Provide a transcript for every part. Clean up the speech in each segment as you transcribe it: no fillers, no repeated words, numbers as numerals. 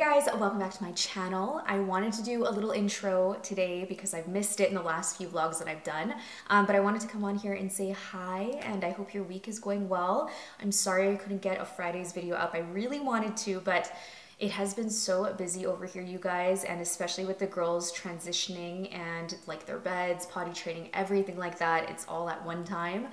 guys, welcome back to my channel. I wanted to do a little intro today because I've missed it in the last few vlogs that I've done, but I wanted to come on here and say hi, and I hope your week is going well. I'm sorry I couldn't get a Friday's video up. I really wanted to, but it has been so busy over here, you guys, and especially with the girls transitioning and like their beds, potty training, everything like that. It's all at one time.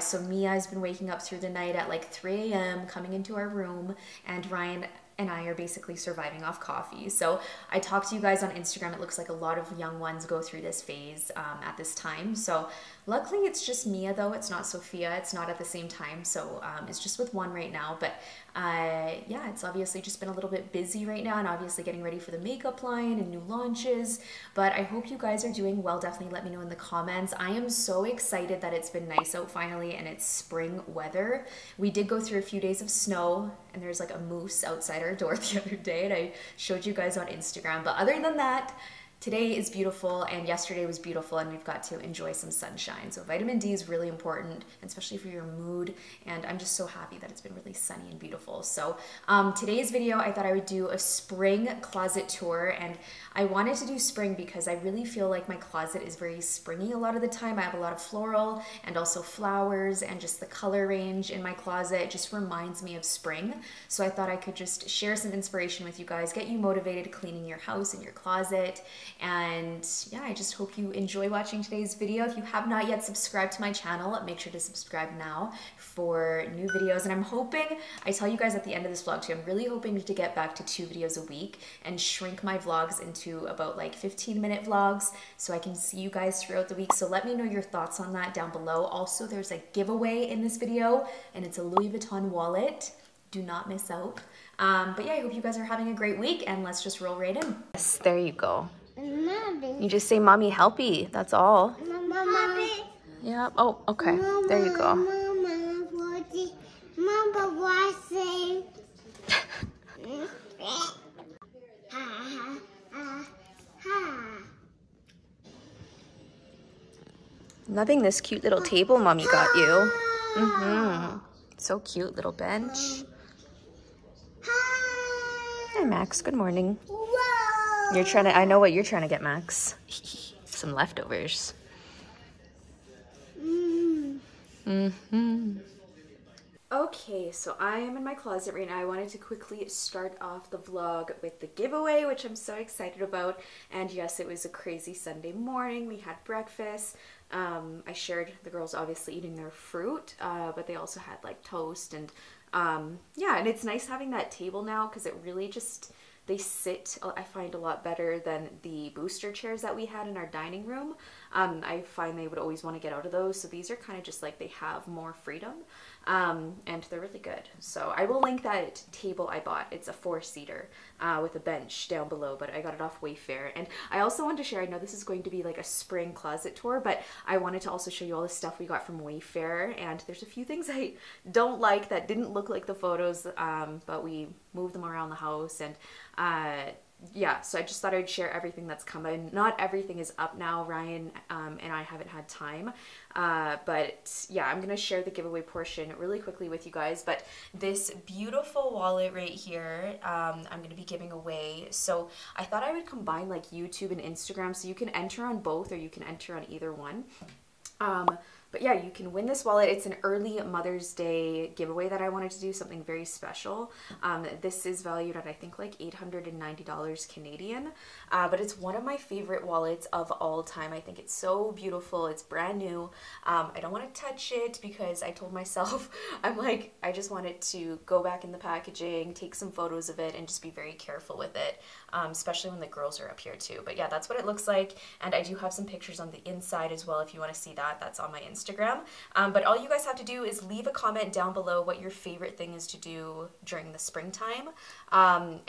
So Mia's been waking up through the night at like 3 a.m., coming into our room, and Ryan and I are basically surviving off coffee. So I talked to you guys on Instagram. It looks like a lot of young ones go through this phase at this time. So luckily it's just Mia though. It's not Sophia. It's not at the same time. So it's just with one right now. But yeah, it's obviously just been a little bit busy right now, and obviously getting ready for the makeup line and new launches. But I hope you guys are doing well. Definitely let me know in the comments. I am so excited that it's been nice out finally and it's spring weather. We did go through a few days of snow, and there's like a moose outside our door the other day, and I showed you guys on Instagram. But other than that, today is beautiful, and yesterday was beautiful, and we've got to enjoy some sunshine. So vitamin D is really important, especially for your mood, and I'm just so happy that it's been really sunny and beautiful. So today's video, I thought I would do a spring closet tour, and I wanted to do spring because I really feel like my closet is very springy a lot of the time. I have a lot of floral and also flowers, and just the color range in my closet just reminds me of spring. So I thought I could just share some inspiration with you guys, get you motivated cleaning your house and your closet. And yeah, I just hope you enjoy watching today's video. If you have not yet subscribed to my channel, make sure to subscribe now for new videos. And I'm hoping, I tell you guys at the end of this vlog too, I'm really hoping to get back to 2 videos a week and shrink my vlogs into about like 15-minute vlogs so I can see you guys throughout the week. So let me know your thoughts on that down below. Also, there's a giveaway in this video, and it's a Louis Vuitton wallet. Do not miss out. But yeah, I hope you guys are having a great week, and let's just roll right in. Yes, there you go. Mommy. You just say, Mommy, helpy. That's all. Mommy. Yeah. Oh, okay. Mama, there you go. Mama, loving this cute little table Mommy got you. Mm-hmm. So cute, little bench. Hi, Max. Good morning. You're trying to, I know what you're trying to get, Max. Some leftovers. Mm-hmm. Okay, so I am in my closet right now. I wanted to quickly start off the vlog with the giveaway, which I'm so excited about. And yes, it was a crazy Sunday morning. We had breakfast. I shared the girls obviously eating their fruit, but they also had like toast and yeah, and it's nice having that table now because it really just, they sit, I find, a lot better than the booster chairs that we had in our dining room. I find they would always want to get out of those, so these are kind of just like, they have more freedom, and they're really good. So I will link that table I bought. It's a 4-seater with a bench down below, but I got it off Wayfair. And I also wanted to share, I know this is going to be like a spring closet tour, but I wanted to also show you all the stuff we got from Wayfair, and there's a few things I don't like that didn't look like the photos, but we moved them around the house, and yeah, so I just thought I'd share everything that's come in. Not everything is up now. Ryan and I haven't had time, but yeah, I'm gonna share the giveaway portion really quickly with you guys. But this beautiful wallet right here, I'm gonna be giving away. So I thought I would combine like YouTube and Instagram, so you can enter on both, or you can enter on either one. But yeah, you can win this wallet. It's an early Mother's Day giveaway that I wanted to do, something very special. This is valued at, I think, like $890 Canadian, but it's one of my favorite wallets of all time. I think it's so beautiful. It's brand new. I don't want to touch it because I told myself, I'm like, I just want it to go back in the packaging, take some photos of it, and just be very careful with it, especially when the girls are up here too. But yeah, that's what it looks like. And I do have some pictures on the inside as well if you want to see that. That's on my Instagram. But all you guys have to do is leave a comment down below what your favorite thing is to do during the springtime. And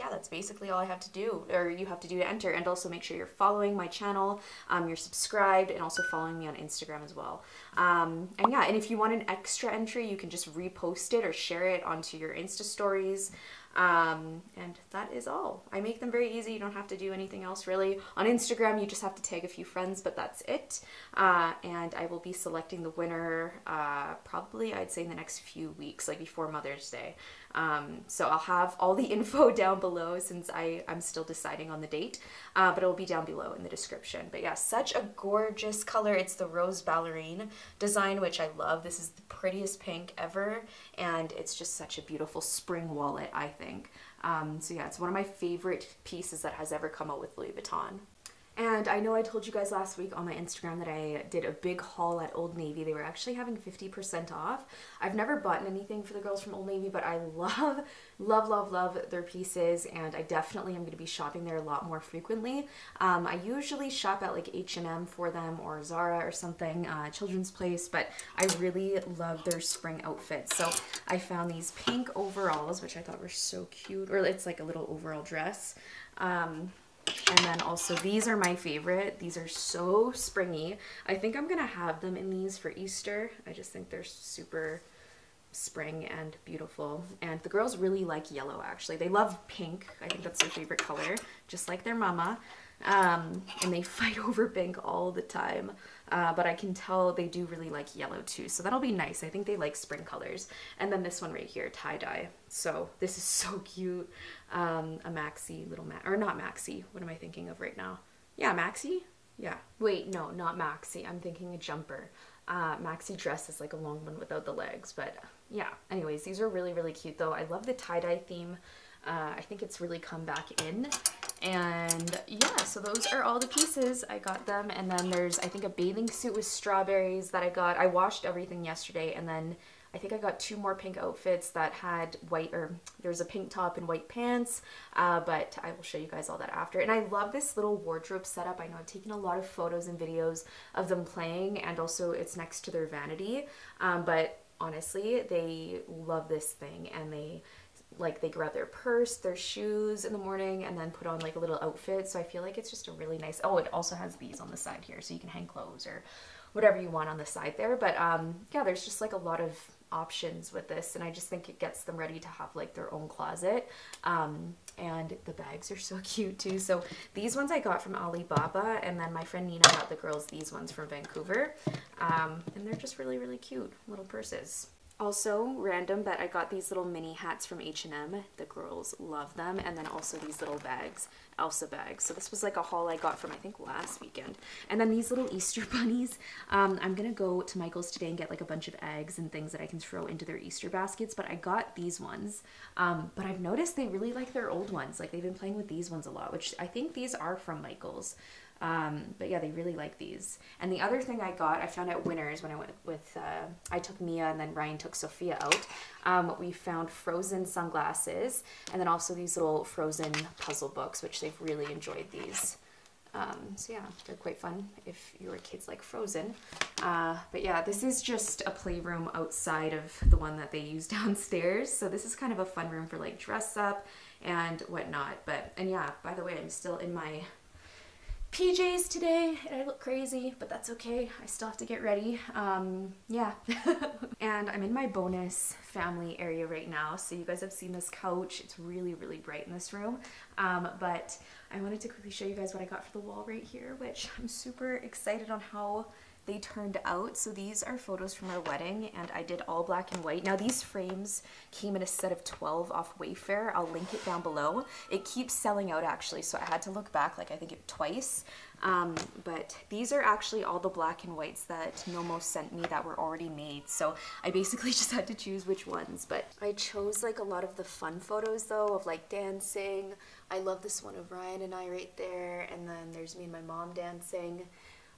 yeah, that's basically all I have to do, or you have to do to enter. And also make sure you're following my channel, you're subscribed, and also following me on Instagram as well. And yeah, and if you want an extra entry, you can just repost it or share it onto your Insta stories. And that is all. I make them very easy. You don't have to do anything else really. On Instagram, you just have to tag a few friends, but that's it. And I will be selecting the winner probably, I'd say, in the next few weeks, like before Mother's Day. So I'll have all the info down below, since I'm still deciding on the date, but it'll be down below in the description. But yeah, such a gorgeous color. It's the Rose Ballerine design, which I love. This is the prettiest pink ever, and it's just such a beautiful spring wallet, I think. So yeah, it's one of my favorite pieces that has ever come out with Louis Vuitton. And I know I told you guys last week on my Instagram that I did a big haul at Old Navy. They were actually having 50% off. I've never bought anything for the girls from Old Navy, but I love, love, love, love their pieces, and I definitely am going to be shopping there a lot more frequently. I usually shop at like H&M for them, or Zara or something, Children's Place, but I really love their spring outfits. So I found these pink overalls, which I thought were so cute, or it's like a little overall dress. And then also, these are my favorite. These are so springy. I think I'm gonna have them in these for Easter. I just think they're super spring and beautiful. And the girls really like yellow, actually. They love pink. I think that's their favorite color, just like their mama. And they fight over pink all the time. But I can tell they do really like yellow too, so that'll be nice. I think they like spring colors. And then this one right here, tie-dye. So this is so cute. A maxi, little or not maxi. What am I thinking of right now? Yeah, maxi? Yeah. Wait, no, not maxi. I'm thinking a jumper. Maxi dress is like a long one without the legs, but yeah. Anyways, these are really, really cute though. I love the tie-dye theme. I think it's really come back in. And yeah, so those are all the pieces. I got them, and then there's, I think, a bathing suit with strawberries that I got. I washed everything yesterday, and then I think I got two more pink outfits that had white, or there's a pink top and white pants, but I will show you guys all that after. And I love this little wardrobe setup. I know I've taken a lot of photos and videos of them playing, and also it's next to their vanity, but honestly, they love this thing, and they grab their purse, their shoes in the morning, and then put on like a little outfit. So I feel like it's just a really nice, oh, it also has these on the side here, so you can hang clothes or whatever you want on the side there. But yeah, there's just like a lot of options with this, and I just think it gets them ready to have like their own closet. And the bags are so cute too. So these ones I got from Alibaba, and then my friend Nina got the girls these ones from Vancouver. And they're just really, really cute little purses. Also, random, but I got these little mini hats from H&M. The girls love them. And then also these little bags, Elsa bags. So this was like a haul I got from, I think, last weekend. And then these little Easter bunnies. I'm going to go to Michael's today and get like a bunch of eggs and things that I can throw into their Easter baskets. But I got these ones. But I've noticed they really like their old ones. Like, they've been playing with these ones a lot, which I think these are from Michael's. But yeah, they really like these. And the other thing I got, I found at Winners when I went with, I took Mia and then Ryan took Sophia out. We found Frozen sunglasses, and then also these little Frozen puzzle books, which they've really enjoyed these. So yeah, they're quite fun if your kids like Frozen. But yeah, this is just a playroom outside of the one that they use downstairs. So this is kind of a fun room for like dress up and whatnot. But, and yeah, by the way, I'm still in my PJs today, and I look crazy, but that's okay. I still have to get ready. Yeah. And I'm in my bonus family area right now, so you guys have seen this couch. It's really, really bright in this room. But I wanted to quickly show you guys what I got for the wall right here, which I'm super excited on how they turned out. So these are photos from our wedding, and I did all black and white. Now, these frames came in a set of 12 off Wayfair. I'll link it down below. It keeps selling out, actually, so I had to look back, like, I think it twice. But these are actually all the black and whites that Nomo sent me that were already made, so I basically just had to choose which ones. But I chose like a lot of the fun photos though, of like dancing. I love this one of Ryan and I right there, and then there's me and my mom dancing.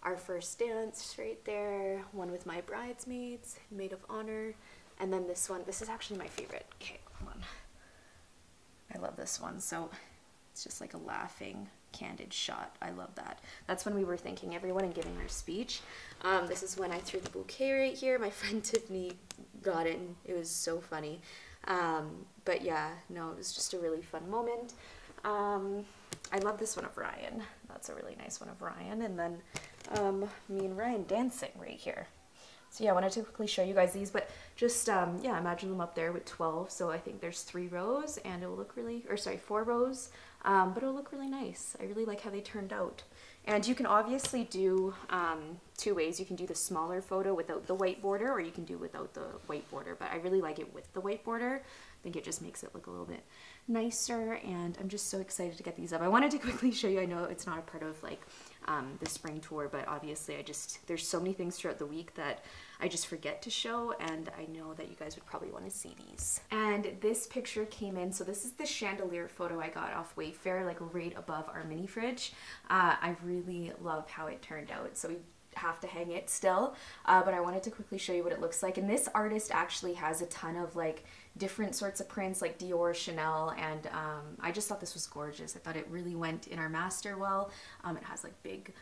Our first dance right there, one with my bridesmaids, maid of honor, and then this one. This is actually my favorite. Okay, hold on. I love this one. So it's just like a laughing, candid shot. I love that. That's when we were thanking everyone and giving our speech. This is when I threw the bouquet right here. My friend Tiffany got it, and it was so funny. But yeah, no, it was just a really fun moment. I love this one of Ryan. That's a really nice one of Ryan. And then me and Ryan dancing right here. So yeah, I wanted to quickly show you guys these, but just, yeah, imagine them up there with 12. So I think there's 3 rows, and it'll look really, or sorry, 4 rows, but it'll look really nice. I really like how they turned out. And you can obviously do 2 ways. You can do the smaller photo without the white border, or you can do without the white border, but I really like it with the white border. I think it just makes it look a little bit nicer, and I'm just so excited to get these up. I wanted to quickly show you, I know it's not a part of like the spring tour, but obviously there's so many things throughout the week that I just forget to show, and I know that you guys would probably want to see these. And this picture came in, so this is the chandelier photo I got off Wayfair, like right above our mini fridge. I really love how it turned out, so we have to hang it still, but I wanted to quickly show you what it looks like. And this artist actually has a ton of like different sorts of prints, like Dior, Chanel, and I just thought this was gorgeous. I thought it really went in our master well. It has like big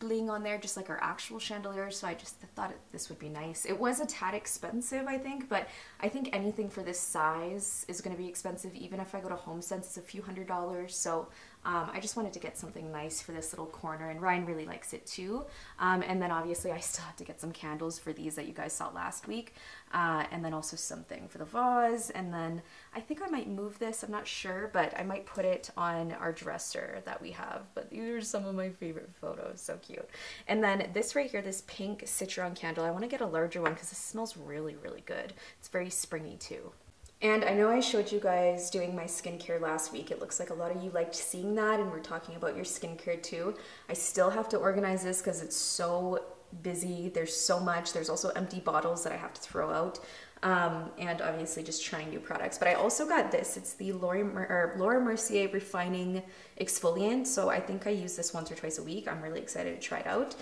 bling on there, just like our actual chandelier, so I just thought this would be nice. It was a tad expensive, I think, but I think anything for this size is going to be expensive. Even if I go to HomeSense, it's a few $100s, so I just wanted to get something nice for this little corner, and Ryan really likes it too. And then obviously I still have to get some candles for these that you guys saw last week, and then also something for the vase, and then I think I might move this, I'm not sure, but I might put it on our dresser that we have. But these are some of my favorite photos, so cute. And then this right here, this pink citron candle, I want to get a larger one because this smells really, really good. It's very springy too. And I know I showed you guys doing my skincare last week. It looks like a lot of you liked seeing that, and we're talking about your skincare too. I still have to organize this because it's so busy. There's so much. There's also empty bottles that I have to throw out. And obviously just trying new products. But I also got this. It's the Laura Mercier Refining Exfoliant. So I think I use this once or twice a week. I'm really excited to try it out.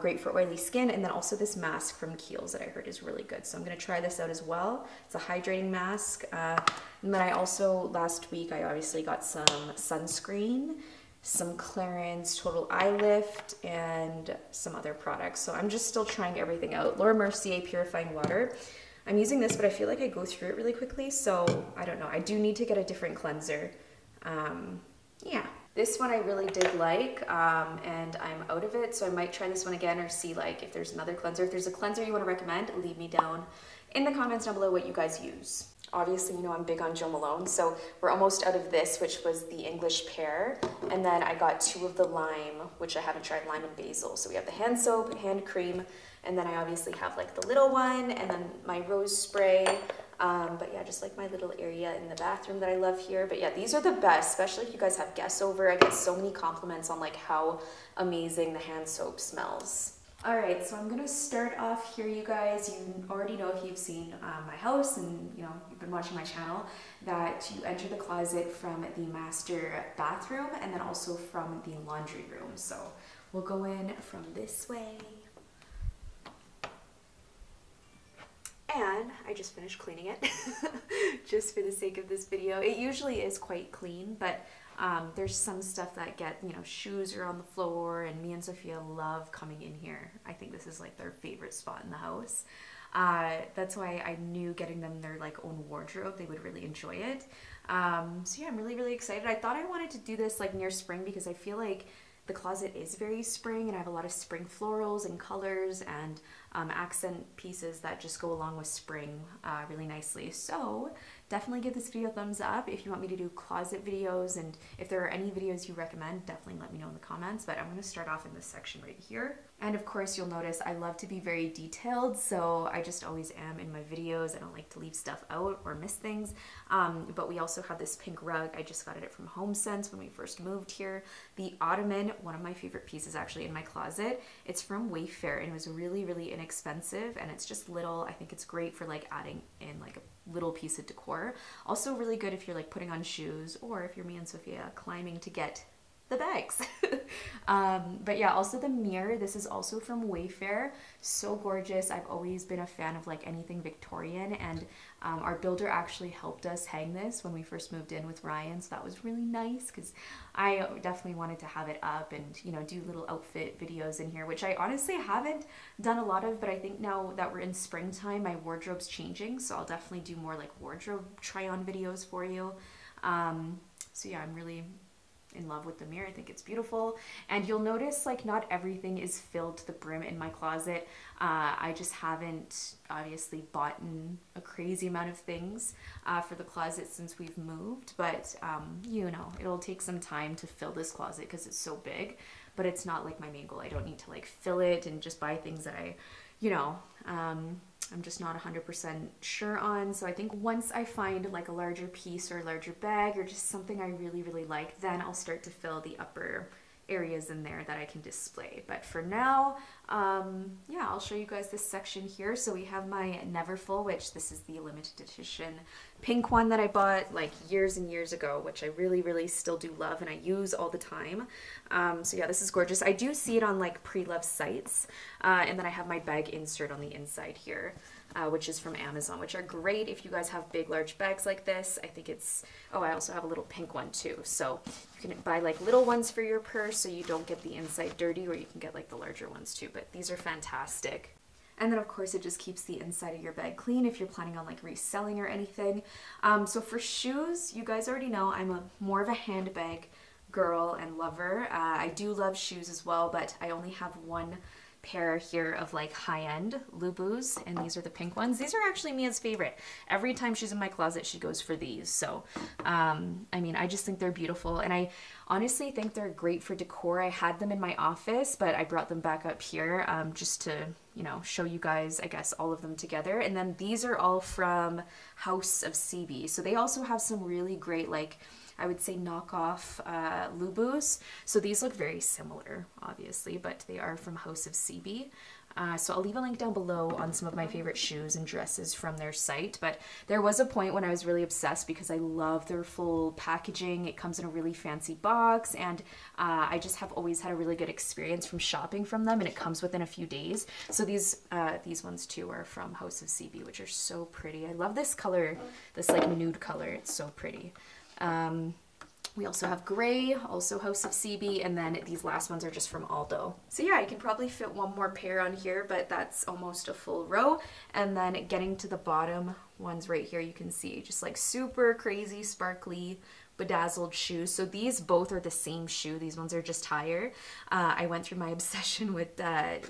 Great for oily skin. And then also this mask from Kiehl's that I heard is really good. So I'm going to try this out as well. It's a hydrating mask. And then I also, last week, I obviously got some sunscreen, some Clarins Total Eye Lift, and some other products. So I'm just still trying everything out. Laura Mercier Purifying Water. I'm using this, but I feel like I go through it really quickly, so I don't know. I do need to get a different cleanser. Yeah. This one I really did like, and I'm out of it, so I might try this one again or see like if there's another cleanser. If there's a cleanser you want to recommend, leave me down in the comments down below what you guys use. Obviously, you know I'm big on Jo Malone, so we're almost out of this, which was the English pear, and then I got two of the lime, which I haven't tried, lime and basil. So we have the hand soap, hand cream, and then I obviously have like the little one, and then my rose spray. But yeah, just like my little area in the bathroom that I love here. But yeah, these are the best, especially if you guys have guests over. I get so many compliments on like how amazing the hand soap smells. Alright, so I'm going to start off here, you guys. You already know if you've seen my house and, you know, you've been watching my channel, that you enter the closet from the master bathroom and then also from the laundry room. So we'll go in from this way. And I just finished cleaning it just for the sake of this video. It usually is quite clean, but there's some stuff that get, you know, shoes are on the floor, and me and Sophia love coming in here. I think this is like their favorite spot in the house. That's why I knew getting them their like own wardrobe, they would really enjoy it. So yeah, I'm really, really excited. I thought I wanted to do this like near spring because I feel like the closet is very spring, and I have a lot of spring florals and colors and accent pieces that just go along with spring really nicely. So definitely give this video a thumbs up if you want me to do closet videos, and if there are any videos you recommend, definitely let me know in the comments. But I'm going to start off in this section right here. And of course you'll notice I love to be very detailed, so I just always am in my videos. I don't like to leave stuff out or miss things. But we also have this pink rug. I just got it from HomeSense when we first moved here. The ottoman, one of my favorite pieces actually in my closet. It's from Wayfair, and it was really, really inexpensive, and it's just little. I think it's great for like adding in like a little piece of decor. Also really good if you're like putting on shoes, or if you're me and Sophia climbing to get the bags. But yeah, also the mirror. This is also from Wayfair. So gorgeous. I've always been a fan of like anything Victorian, and our builder actually helped us hang this when we first moved in with Ryan, so that was really nice because I definitely wanted to have it up and, you know, do little outfit videos in here, which I honestly haven't done a lot of. But I think now that we're in springtime, my wardrobe's changing, so I'll definitely do more like wardrobe try-on videos for you. So yeah, I'm really in love with the mirror. I think it's beautiful. And you'll notice like not everything is filled to the brim in my closet. I just haven't obviously bought in a crazy amount of things for the closet since we've moved, but you know, it'll take some time to fill this closet because it's so big, but it's not like my main goal. I don't need to like fill it and just buy things that I, you know, I'm just not 100% sure on. So I think once I find like a larger piece or a larger bag or just something I really, really like, then I'll start to fill the upper areas in there that I can display. But for now, yeah, I'll show you guys this section here. So we have my Never Full, which this is the limited edition pink one that I bought like years and years ago, which I really, really still do love and I use all the time. So yeah, this is gorgeous. I do see it on like pre-loved sites. And then I have my bag insert on the inside here, which is from Amazon, which are great if you guys have big, large bags like this. I think it's, oh, I also have a little pink one too. So you can buy like little ones for your purse so you don't get the inside dirty, or you can get like the larger ones too. But these are fantastic. And then of course it just keeps the inside of your bag clean if you're planning on like reselling or anything. So for shoes, you guys already know I'm more of a handbag girl and lover. I do love shoes as well, but I only have one pair here of like high-end Loubou's, and these are the pink ones. These are actually Mia's favorite. Every time she's in my closet, she goes for these. So I mean, I just think they're beautiful, and I honestly think they're great for decor. I had them in my office, but I brought them back up here just to, you know, show you guys, I guess, all of them together. And then these are all from House of CB. So they also have some really great, like, I would say knockoff Loubou's. So these look very similar, obviously, but they are from House of CB. So I'll leave a link down below on some of my favorite shoes and dresses from their site. But there was a point when I was really obsessed because I love their full packaging. It comes in a really fancy box, and I just have always had a really good experience from shopping from them, and it comes within a few days. So these ones too are from House of CB, which are so pretty. I love this color, this like nude color. It's so pretty. We also have gray, also House of CB, and then these last ones are just from Aldo. So yeah, I can probably fit one more pair on here, but that's almost a full row. And then getting to the bottom ones right here, you can see just like super crazy, sparkly, bedazzled shoes. So these both are the same shoe. These ones are just higher. I went through my obsession with,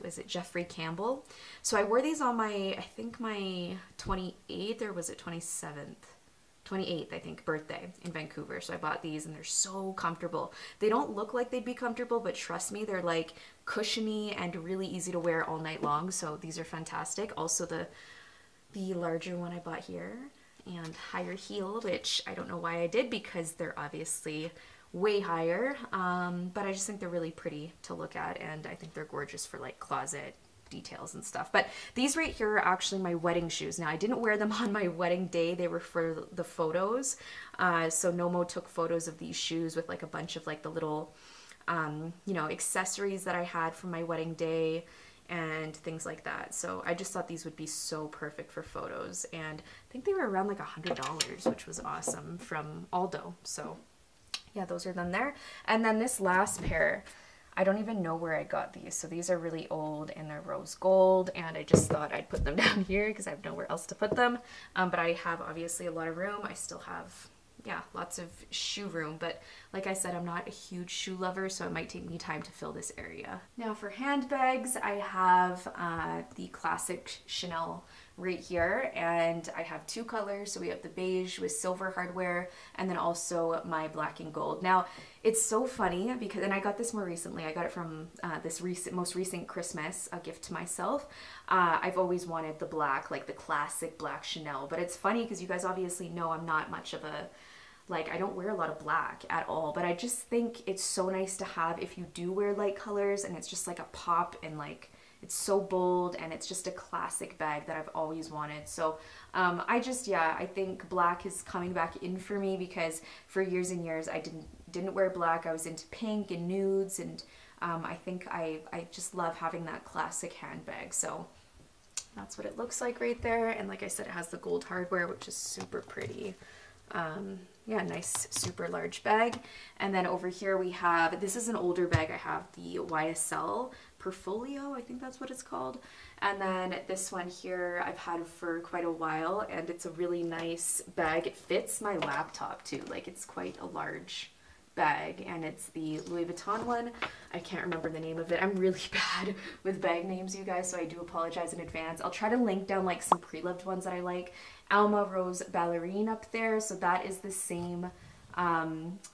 was it Jeffrey Campbell? So I wore these on my, I think my 28th, or was it 27th? 28th, I think, birthday in Vancouver. So I bought these, and they're so comfortable. They don't look like they'd be comfortable, but trust me, they're like cushiony and really easy to wear all night long. So these are fantastic. Also the larger one I bought here, and higher heel, which I don't know why I did because they're obviously way higher. But I just think they're really pretty to look at, and I think they're gorgeous for like closet details and stuff. But these right here are actually my wedding shoes. Now I didn't wear them on my wedding day. They were for the photos. So Nomo took photos of these shoes with like a bunch of like the little, you know, accessories that I had from my wedding day and things like that. So I just thought these would be so perfect for photos. And I think they were around like $100, which was awesome, from Aldo. So yeah, those are them there. And then this last pair, I don't even know where I got these. So these are really old, and they're rose gold, and I just thought I'd put them down here because I have nowhere else to put them. But I have obviously a lot of room. I still have, yeah, lots of shoe room. But like I said, I'm not a huge shoe lover, so it might take me time to fill this area. Now for handbags, I have the classic Chanel right here, and I have two colors. So we have the beige with silver hardware, and then also my black and gold. Now it's so funny because, and I got this more recently, I got it from this most recent Christmas, a gift to myself. I've always wanted the black, like the classic black Chanel, but it's funny because you guys obviously know I'm not much of a, like, I don't wear a lot of black at all, but I just think it's so nice to have if you do wear light colors, and it's just like a pop, and like it's so bold, and it's just a classic bag that I've always wanted. So I just, yeah, I think black is coming back in for me because for years and years I didn't wear black. I was into pink and nudes, and I think I just love having that classic handbag. So that's what it looks like right there. And like I said, it has the gold hardware, which is super pretty. Yeah, nice super large bag. And then over here we have, this is an older bag, I have the YSL Portfolio, I think that's what it's called. And then this one here I've had for quite a while, and it's a really nice bag. It fits my laptop too, like it's quite a large bag, and it's the Louis Vuitton one. I can't remember the name of it. I'm really bad with bag names, you guys, so I do apologize in advance. I'll try to link down like some pre-loved ones that I like. Alma Rose Ballerine up there, so that is the same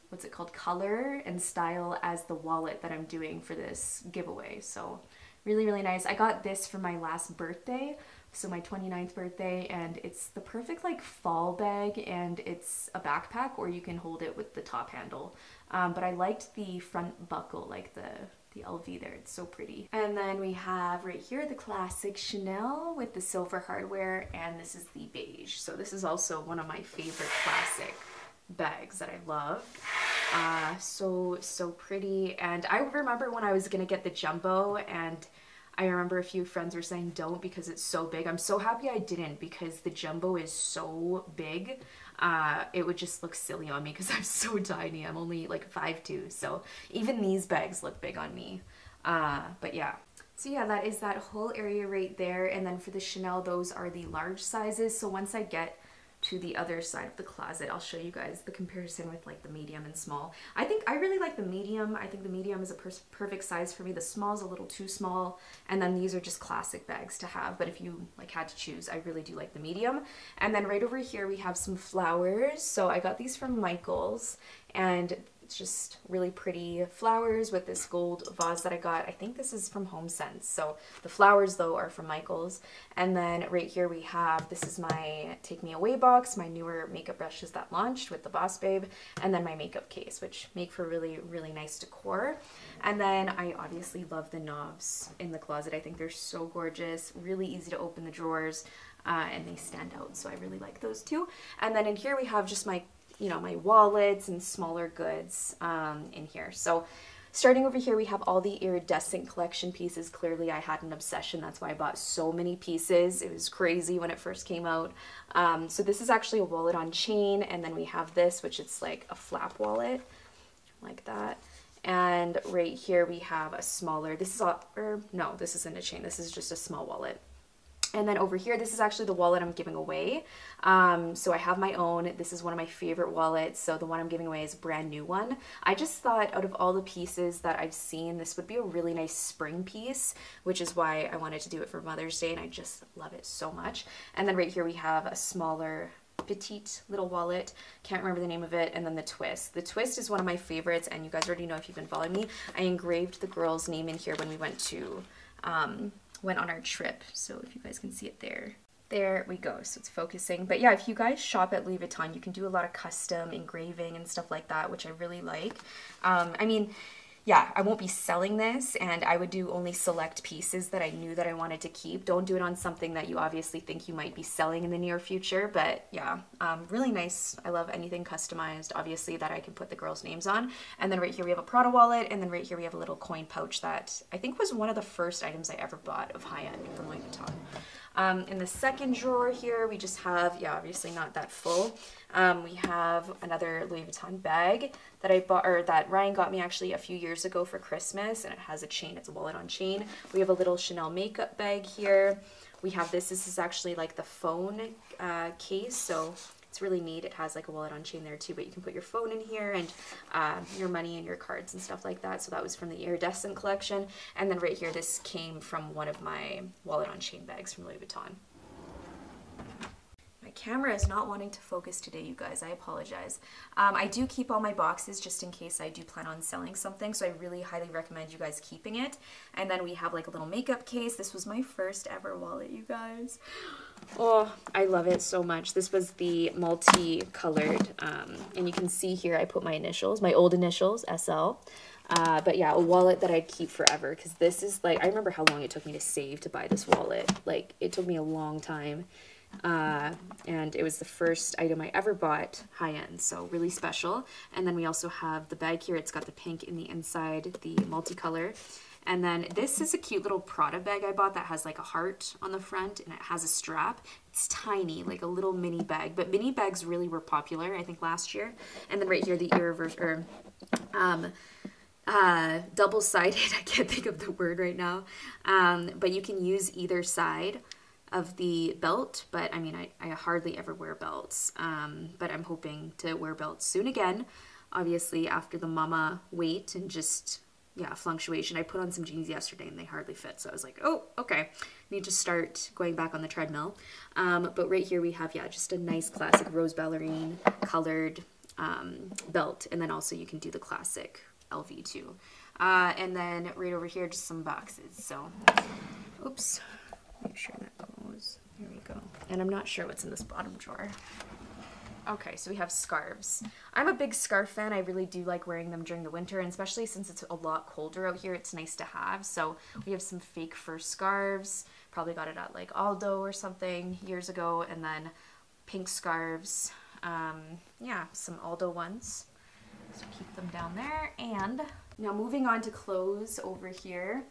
what's it called, color and style as the wallet that I'm doing for this giveaway. So really, really nice. I got this for my last birthday so my 29th birthday, and it's the perfect like fall bag, and it's a backpack or you can hold it with the top handle. But I liked the front buckle, like the LV there, it's so pretty. And then we have right here the classic Chanel with the silver hardware, and this is the beige. So this is also one of my favorite classic bags that I love. So pretty. And I remember when I was gonna get the jumbo, and I remember a few friends were saying don't because it's so big. I'm so happy I didn't, because the jumbo is so big. It would just look silly on me because I'm so tiny. I'm only like 5'2", so even these bags look big on me. But yeah. So yeah, that is that whole area right there. And then for the Chanel, those are the large sizes. So once I get to the other side of the closet, I'll show you guys the comparison with like the medium and small. I think I really like the medium. I think the medium is a perfect size for me. The small is a little too small, and then these are just classic bags to have, but if you like had to choose, I really do like the medium. And then right over here we have some flowers. So I got these from Michael's, and it's just really pretty flowers with this gold vase that I got. I think this is from HomeSense. So the flowers though are from Michael's. And then right here we have, this is my Take Me Away box, my newer makeup brushes that launched with the Boss Babe, and then my makeup case, which make for really, really nice decor. And then I obviously love the knobs in the closet. I think they're so gorgeous, really easy to open the drawers, and they stand out. So I really like those too. And then in here we have just my my wallets and smaller goods in here. So starting over here, we have all the iridescent collection pieces. Clearly I had an obsession. That's why I bought so many pieces. It was crazy when it first came out. So this is actually a wallet on chain. And then we have this, which it's like a flap wallet like that. And right here we have a smaller, this is, no, this isn't a chain. This is just a small wallet. And then over here, this is actually the wallet I'm giving away. So I have my own. This is one of my favorite wallets. So the one I'm giving away is a brand new one. I just thought out of all the pieces that I've seen, this would be a really nice spring piece, which is why I wanted to do it for Mother's Day, and I just love it so much. And then right here we have a smaller petite little wallet, can't remember the name of it. And then the twist. The twist is one of my favorites, and you guys already know if you've been following me. I engraved the girl's name in here when we went to went on our trip, so if you guys can see it there. There we go, so it's focusing. But yeah, if you guys shop at Louis Vuitton, you can do a lot of custom engraving and stuff like that, which I really like. I mean, yeah, I won't be selling this, and I would do only select pieces that I knew that I wanted to keep. Don't do it on something that you obviously think you might be selling in the near future, but yeah, really nice. I love anything customized, obviously, that I can put the girls' names on. And then right here we have a Prada wallet, and then right here we have a little coin pouch that I think was one of the first items I ever bought of high-end from Louis Vuitton. In the second drawer here, we just have, yeah, obviously not that full. We have another Louis Vuitton bag that I bought, or that Ryan got me actually a few years ago for Christmas, and it has a chain, it's a wallet on chain. We have a little Chanel makeup bag here. We have this, this is actually like the phone case, so it's really neat. It has like a wallet on chain there too, but you can put your phone in here and your money and your cards and stuff like that. So that was from the iridescent collection. And then right here, this came from one of my wallet on chain bags from Louis Vuitton. My camera is not wanting to focus today, you guys. I apologize. I do keep all my boxes just in case I do plan on selling something, so I really highly recommend you guys keeping it. And then we have like a little makeup case. This was my first ever wallet, you guys. Oh, I love it so much. This was the multi-colored, and you can see here I put my initials, my old initials, SL. But yeah, a wallet that I'd keep forever, because this is like, I remember how long it took me to save to buy this wallet. Like, it took me a long time. And it was the first item I ever bought high-end, so really special. And then we also have the bag here. It's got the pink in the inside, the multicolor. And then this is a cute little Prada bag I bought that has like a heart on the front, and it has a strap. It's tiny, like a little mini bag, but mini bags really were popular, I think, last year. And then right here, the double-sided, I can't think of the word right now, but you can use either side of the belt, but I mean, I hardly ever wear belts, but I'm hoping to wear belts soon again, obviously after the mama weight and just, yeah, fluctuation. I put on some jeans yesterday and they hardly fit, so I was like, oh, okay, need to start going back on the treadmill. But right here we have, yeah, just a nice classic rose ballerine colored belt, and then also you can do the classic LV too. And then right over here, just some boxes, so, oops, make sure that goes And I'm not sure what's in this bottom drawer. Okay, so we have scarves. I'm a big scarf fan. I really do like wearing them during the winter, and especially since it's a lot colder out here, it's nice to have. So we have some fake fur scarves. Probably got it at like Aldo or something years ago. And then pink scarves. Yeah, some Aldo ones. So keep them down there. And now moving on to clothes over here.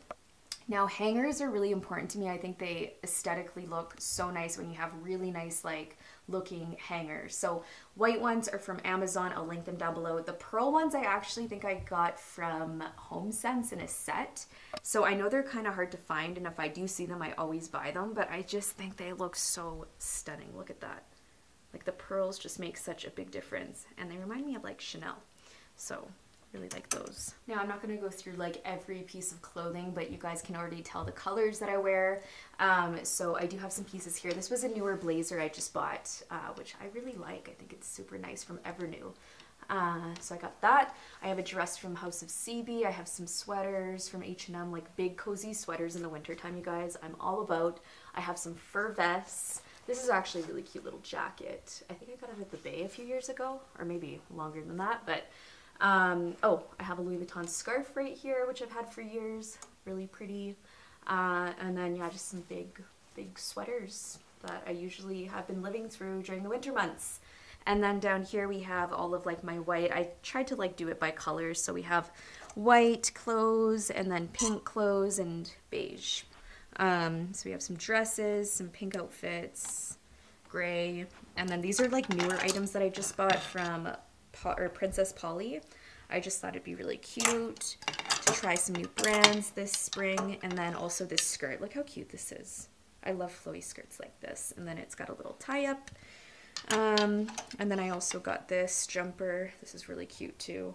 Now hangers are really important to me. I think they aesthetically look so nice when you have really nice like looking hangers. So white ones are from Amazon. I'll link them down below. The pearl ones I actually think I got from HomeSense in a set. So I know they're kind of hard to find, and if I do see them I always buy them, but I just think they look so stunning. Look at that. Like the pearls just make such a big difference, and they remind me of like Chanel. So really like those. Now I'm not going to go through like every piece of clothing, but you guys can already tell the colors that I wear. So I do have some pieces here. This was a newer blazer I just bought, which I really like. I think it's super nice, from Evernew. So I got that. I have a dress from House of CB. I have some sweaters from H&M, like big cozy sweaters in the winter time, you guys. I'm all about. I have some fur vests. This is actually a really cute little jacket. I think I got it at the Bay a few years ago, or maybe longer than that, but oh, I have a Louis Vuitton scarf right here, which I've had for years. Really pretty. And then, yeah, just some big sweaters that I usually have been living through during the winter months. And then down here we have all of like my white. I tried to like do it by colors, so we have white clothes and then pink clothes and beige. So we have some dresses, some pink outfits, gray, and then these are like newer items that I just bought from Princess Polly. I just thought it'd be really cute to try some new brands this spring. And then also this skirt. Look how cute this is. I love flowy skirts like this. And then it's got a little tie up. And then I also got this jumper. This is really cute too.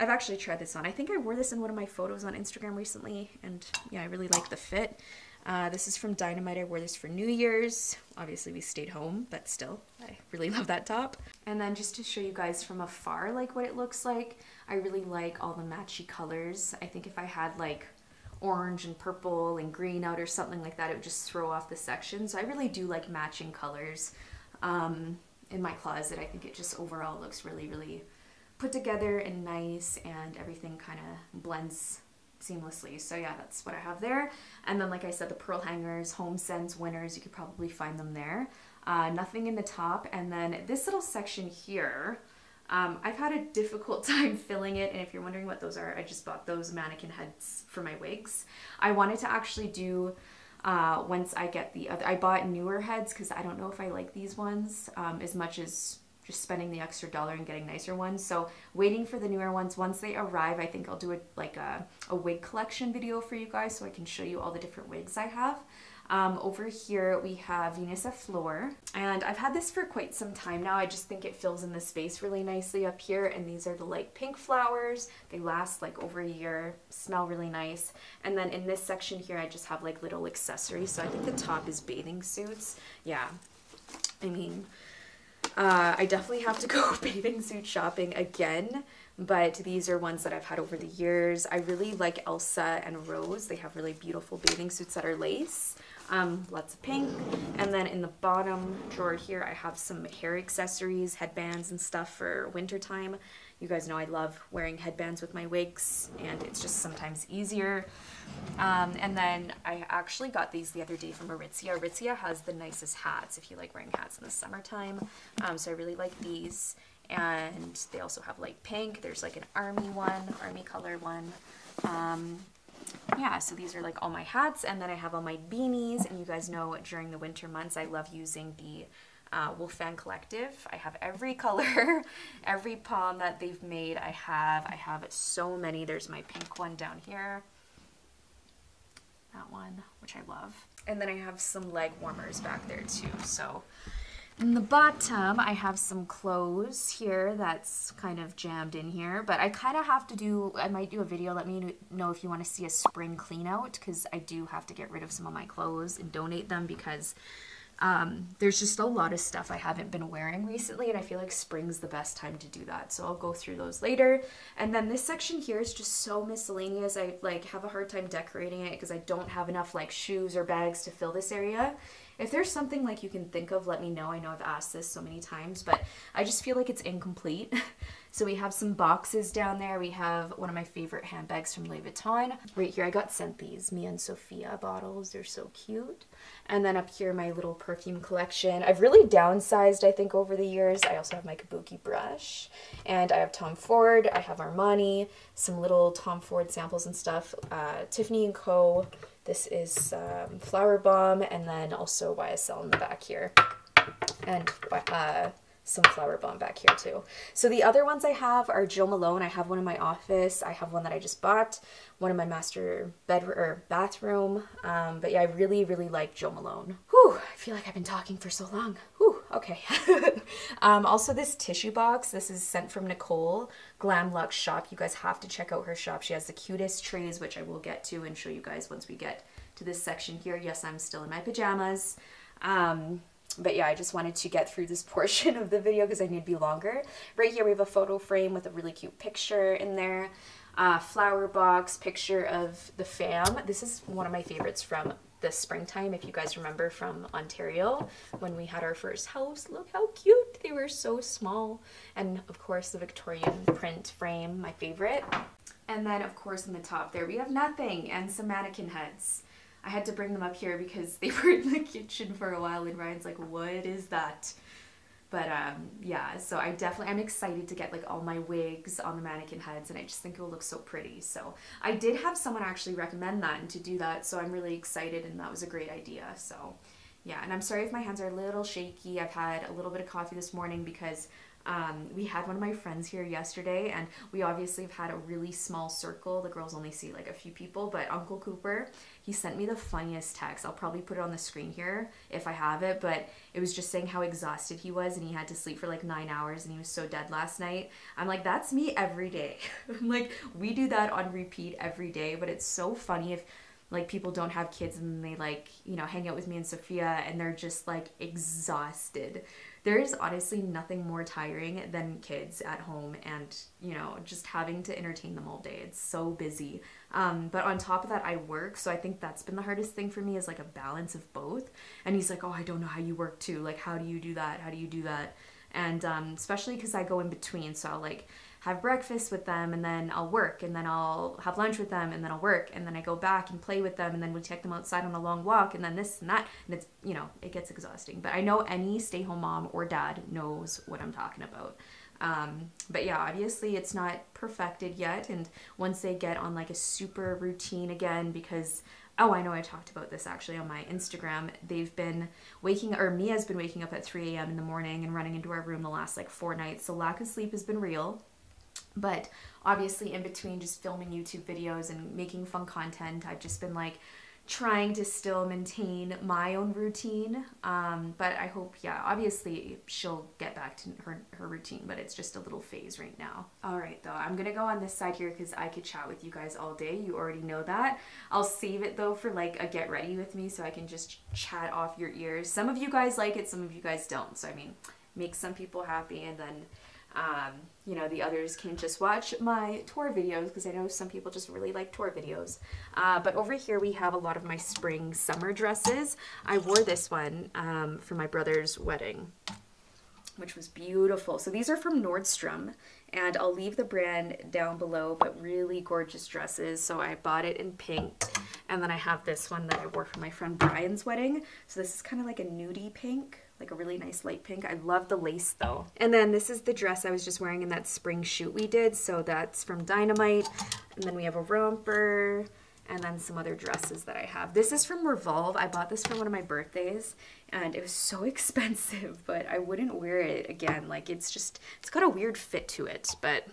I've actually tried this on. I think I wore this in one of my photos on Instagram recently, and yeah, I really like the fit. This is from Dynamite. I wore this for New Year's. Obviously we stayed home, but still, I really love that top. And then just to show you guys from afar like what it looks like, I really like all the matchy colors. I think if I had like orange and purple and green out or something like that, it would just throw off the section. So I really do like matching colors in my closet. I think it just overall looks really put together and nice, and everything kind of blends seamlessly. So yeah, that's what I have there. And then like I said, the pearl hangers, HomeSense, Winners, you could probably find them there. Nothing in the top. And then this little section here, I've had a difficult time filling it, and if you're wondering what those are, I just bought those mannequin heads for my wigs. I wanted to actually do once I get the other, I bought newer heads because I don't know if I like these ones as much as just spending the extra dollar and getting nicer ones. So waiting for the newer ones. Once they arrive, I think I'll do a wig collection video for you guys, so I can show you all the different wigs I have. Over here we have Venus à Fleur, and I've had this for quite some time now. I just think it fills in the space really nicely up here, and these are the like pink flowers. They last like over a year, smell really nice. And then in this section here I just have like little accessories. So I think the top is bathing suits. Yeah, I mean, I definitely have to go bathing suit shopping again, but these are ones that I've had over the years. I really like Elsa and Rose. They have really beautiful bathing suits that are lace, lots of pink. And then in the bottom drawer here, I have some hair accessories, headbands and stuff for winter time. You guys know I love wearing headbands with my wigs, and it's just sometimes easier. And then I actually got these the other day from Aritzia. Aritzia has the nicest hats if you like wearing hats in the summertime. So I really like these. And they also have like pink. There's like an army one, army color one. Yeah, so these are like all my hats. And then I have all my beanies. And you guys know during the winter months, I love using the Wolfgang Collective. I have every color, every palm that they've made. I have so many. There's my pink one down here, that one, which I love. And then I have some leg warmers back there too. So in the bottom I have some clothes here that's kind of jammed in here, but I kind of have to do, I might do a video. Let me know if you want to see a spring clean out, because I do have to get rid of some of my clothes and donate them, because There's just a lot of stuff I haven't been wearing recently, and I feel like spring's the best time to do that, so I'll go through those later. And then this section here is just so miscellaneous. I like have a hard time decorating it because I don't have enough like shoes or bags to fill this area. If there's something like you can think of, let me know. I know I've asked this so many times, but I just feel like it's incomplete. So we have some boxes down there. We have one of my favorite handbags from Louis Vuitton. Right here, I got sent these Mia and Sophia bottles. They're so cute. And then up here, my little perfume collection. I've really downsized, I think, over the years. I also have my Kabuki brush. And I have Tom Ford. I have Armani. Some little Tom Ford samples and stuff. Tiffany & Co. This is Flower Bomb, and then also YSL in the back here. And some Flower Bomb back here too. So the other ones I have are Jo Malone. I have one in my office. I have one that I just bought, one in my master bedroom or bathroom. But yeah, I really, really like Jo Malone. Whew, I feel like I've been talking for so long. Whew, okay. Also this tissue box, this is sent from Nicole, Glam Lux Shop. You guys have to check out her shop. She has the cutest trays, which I will get to and show you guys once we get to this section here. Yes, I'm still in my pajamas. But yeah, I just wanted to get through this portion of the video because I need to be longer. Right here we have a photo frame with a really cute picture in there. Flower box, picture of the fam. This is one of my favorites from the springtime, if you guys remember from Ontario when we had our first house. Look how cute. They were so small. And of course the Victorian print frame, my favorite. And then of course in the top there we have nothing and some mannequin heads. I had to bring them up here because they were in the kitchen for a while and Ryan's like, what is that? But yeah, so I'm excited to get like all my wigs on the mannequin heads, and I just think it will look so pretty. So I did have someone actually recommend that and to do that, so I'm really excited, and that was a great idea. So yeah, and I'm sorry if my hands are a little shaky. I've had a little bit of coffee this morning because we had one of my friends here yesterday, and we obviously have had a really small circle. The girls only see like a few people, but Uncle Cooper, he sent me the funniest text. I'll probably put it on the screen here if I have it, but it was just saying how exhausted he was, and he had to sleep for like 9 hours, and he was so dead last night. I'm like, that's me every day. I'm like, we do that on repeat every day, but it's so funny if like people don't have kids and they like, you know, hang out with me and Sophia and they're just like exhausted. There is honestly nothing more tiring than kids at home and, you know, just having to entertain them all day. It's so busy. But on top of that, I work. So I think that's been the hardest thing for me, is like a balance of both. And he's like, oh, I don't know how you work too. Like, how do you do that? How do you do that? And especially because I go in between. So I'll like have breakfast with them, and then I'll work, and then I'll have lunch with them, and then I'll work, and then I go back and play with them, and then we take them outside on a long walk, and then this and that, and it's, you know, it gets exhausting. But I know any stay-home mom or dad knows what I'm talking about. But yeah, obviously it's not perfected yet, and once they get on like a super routine again, because oh, I know I talked about this actually on my Instagram. They've been waking, or Mia's been waking up at 3 a.m. in the morning and running into our room the last like 4 nights, so lack of sleep has been real. But obviously in between just filming YouTube videos and making fun content, I've just been like trying to still maintain my own routine. But I hope, yeah, obviously she'll get back to her routine, but it's just a little phase right now. All right, though, I'm gonna go on this side here because I could chat with you guys all day. You already know that. I'll save it though for like a get ready with me so I can just chat off your ears. Some of you guys like it, some of you guys don't. So I mean, make some people happy, and then you know, the others can just watch my tour videos because I know some people just really like tour videos. But over here we have a lot of my spring summer dresses. I wore this one for my brother's wedding, which was beautiful. So these are from Nordstrom, and I'll leave the brand down below, but really gorgeous dresses. So I bought it in pink, and then I have this one that I wore for my friend Brian's wedding. So this is kind of like a nudie pink, like a really nice light pink. I love the lace though. And then this is the dress I was just wearing in that spring shoot we did. So that's from Dynamite. And then we have a romper, and then some other dresses that I have. This is from Revolve. I bought this for one of my birthdays, and it was so expensive, but I wouldn't wear it again. Like, it's just, it's got a weird fit to it, but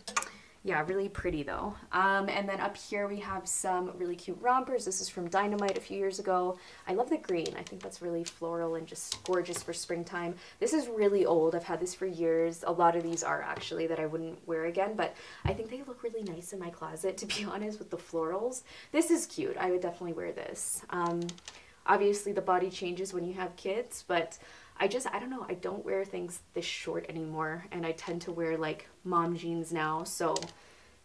yeah, really pretty though. And then up here we have some really cute rompers. This is from Dynamite a few years ago. I love the green. I think that's really floral and just gorgeous for springtime. This is really old. I've had this for years. A lot of these are actually that I wouldn't wear again, but I think they look really nice in my closet, to be honest, with the florals. This is cute. I would definitely wear this. Obviously the body changes when you have kids, but I don't know, I don't wear things this short anymore, and I tend to wear like mom jeans now, so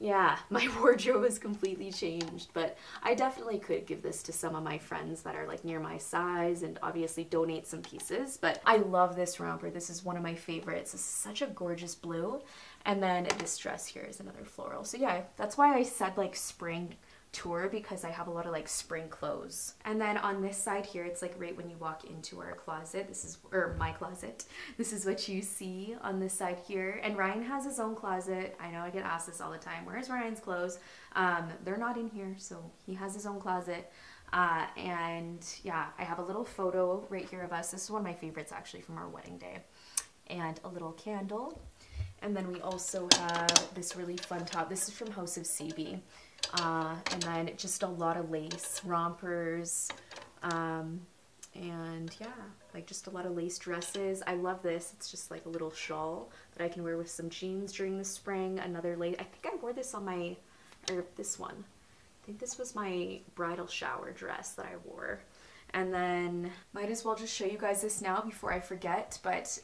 yeah, my wardrobe has completely changed. But I definitely could give this to some of my friends that are like near my size, and obviously donate some pieces. But I love this romper. This is one of my favorites. This is such a gorgeous blue. And then this dress here is another floral. So yeah, that's why I said like spring tour, because I have a lot of like spring clothes. And then on this side here, it's like right when you walk into our closet, this is, or my closet, this is what you see on this side here. And Ryan has his own closet. I know I get asked this all the time, where's Ryan's clothes? They're not in here, so he has his own closet. And yeah, I have a little photo right here of us. This is one of my favorites actually from our wedding day, and a little candle. And then we also have this really fun top. This is from House of CB. And then just a lot of lace rompers, and yeah, like just a lot of lace dresses. I love this. It's just like a little shawl that I can wear with some jeans during the spring. Another lace. I think I wore this on my, or this one. I think this was my bridal shower dress that I wore. And then might as well just show you guys this now before I forget. But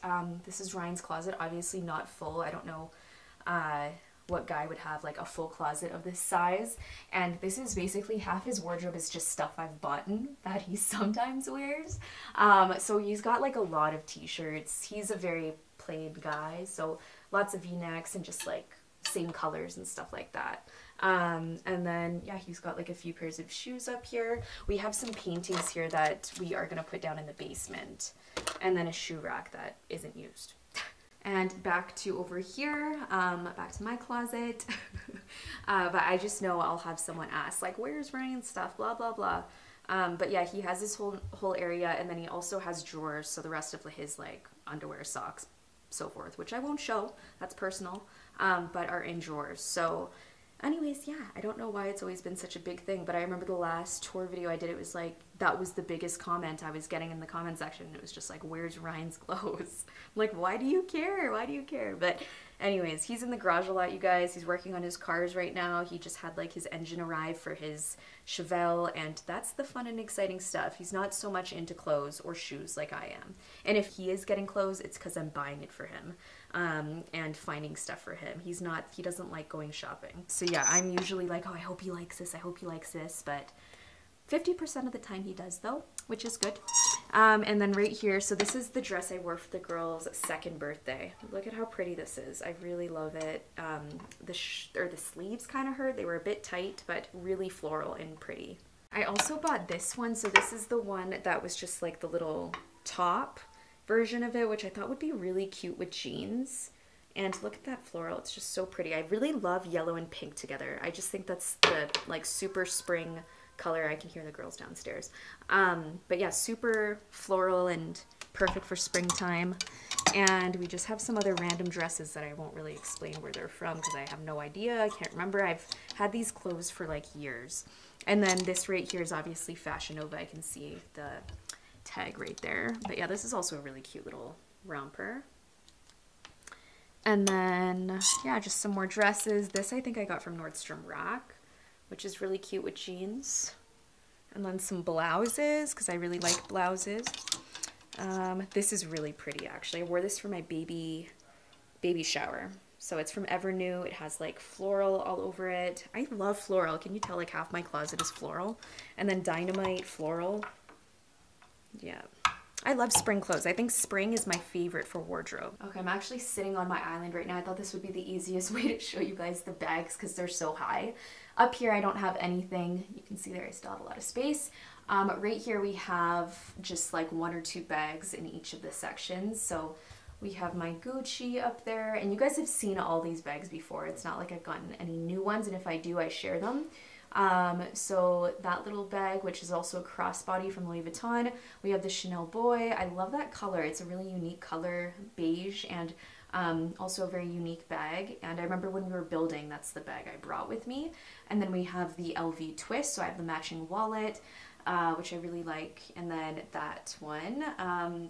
this is Ryan's closet. Obviously not full. I don't know. What guy would have like a full closet of this size, and this is basically half his wardrobe is just stuff I've bought that he sometimes wears. So he's got like a lot of t-shirts. He's a very plain guy, so lots of v-necks and just like same colors and stuff like that. And then yeah, he's got like a few pairs of shoes up here. We have some paintings here that we are gonna put down in the basement, and then a shoe rack that isn't used. And back to over here, back to my closet. But I just know I'll have someone ask, like, where's Ryan's stuff, blah, blah, blah. But yeah, he has this whole area, and then he also has drawers, so the rest of his, like, underwear, socks, so forth, which I won't show, that's personal, but are in drawers. So anyways, yeah, I don't know why it's always been such a big thing, but I remember the last tour video I did, it was like, that was the biggest comment I was getting in the comment section. It was just like, where's Ryan's clothes? I'm like, why do you care? Why do you care? But anyways, he's in the garage a lot, you guys. He's working on his cars right now. He just had like his engine arrive for his Chevelle, and that's the fun and exciting stuff. He's not so much into clothes or shoes like I am. And if he is getting clothes, it's because I'm buying it for him and finding stuff for him. He doesn't like going shopping. So yeah, I'm usually like, oh, I hope he likes this. I hope he likes this, but 50% of the time he does though, which is good. And then right here, so this is the dress I wore for the girls' second birthday. Look at how pretty this is. I really love it. The sleeves kind of hurt. They were a bit tight, but really floral and pretty. I also bought this one. So this is the one that was just like the little top version of it, which I thought would be really cute with jeans. And look at that floral, it's just so pretty. I really love yellow and pink together. I just think that's the like super spring color. I can hear the girls downstairs. But yeah, super floral and perfect for springtime. And we just have some other random dresses that I won't really explain where they're from because I have no idea. I can't remember. I've had these clothes for like years. And then this right here is obviously Fashion Nova. I can see the tag right there. But yeah, this is also a really cute little romper. And then yeah, just some more dresses. This I think I got from Nordstrom Rack, which is really cute with jeans. And then some blouses, because I really like blouses. This is really pretty, actually. I wore this for my baby shower. So it's from Evernew. It has like floral all over it. I love floral. Can you tell like half my closet is floral? And then Dynamite floral. Yeah. I love spring clothes. I think spring is my favorite for wardrobe. Okay, I'm actually sitting on my island right now. I thought this would be the easiest way to show you guys the bags because they're so high. Up here, I don't have anything. You can see there, I still have a lot of space. Right here, we have just like one or two bags in each of the sections. So we have my Gucci up there, and you guys have seen all these bags before. It's not like I've gotten any new ones, and if I do, I share them. So that little bag, which is also a crossbody from Louis Vuitton. We have the Chanel Boy. I love that color. It's a really unique color, beige, and also a very unique bag. And I remember when we were building, that's the bag I brought with me. And then we have the LV twist, so I have the matching wallet, which I really like. And then that one,